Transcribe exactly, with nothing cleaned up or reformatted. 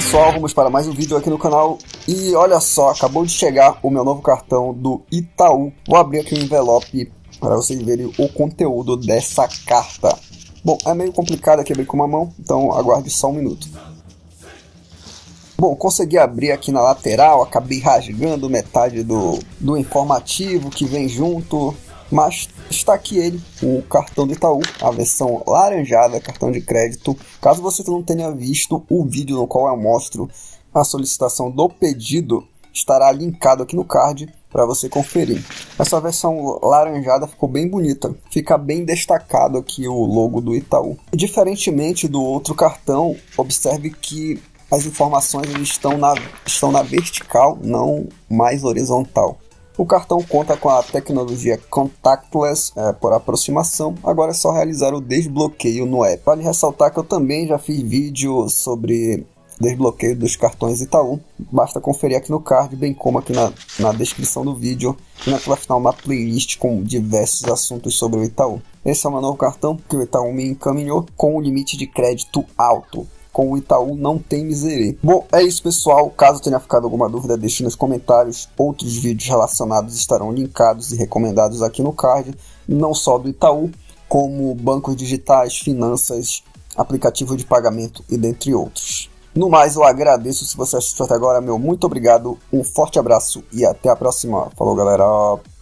pessoal, vamos para mais um vídeo aqui no canal. E olha só, acabou de chegar o meu novo cartão do Itaú. Vou abrir aqui o envelope para vocês verem o conteúdo dessa carta. Bom, é meio complicado aqui abrir com uma mão, então aguarde só um minuto. Bom, consegui abrir aqui na lateral, acabei rasgando metade do, do informativo que vem junto, mas está aqui ele, o cartão do Itaú, a versão laranjada, cartão de crédito. Caso você não tenha visto o vídeo no qual eu mostro a solicitação do pedido, estará linkado aqui no card para você conferir. Essa versão laranjada ficou bem bonita, fica bem destacado aqui o logo do Itaú. E diferentemente do outro cartão, observe que as informações estão na, estão na vertical, não mais horizontal. O cartão conta com a tecnologia contactless, é, por aproximação. Agora é só realizar o desbloqueio no app. Vale ressaltar que eu também já fiz vídeo sobre desbloqueio dos cartões Itaú. Basta conferir aqui no card, bem como aqui na, na descrição do vídeo. E na tela final uma playlist com diversos assuntos sobre o Itaú. Esse é o meu novo cartão que o Itaú me encaminhou com um limite de crédito alto. Com o Itaú não tem miserê. Bom, é isso pessoal, caso tenha ficado alguma dúvida deixe nos comentários, outros vídeos relacionados estarão linkados e recomendados aqui no card, não só do Itaú, como bancos digitais, finanças, aplicativo de pagamento e dentre outros. No mais, eu agradeço se você assistiu até agora, meu muito obrigado, um forte abraço e até a próxima. Falou galera!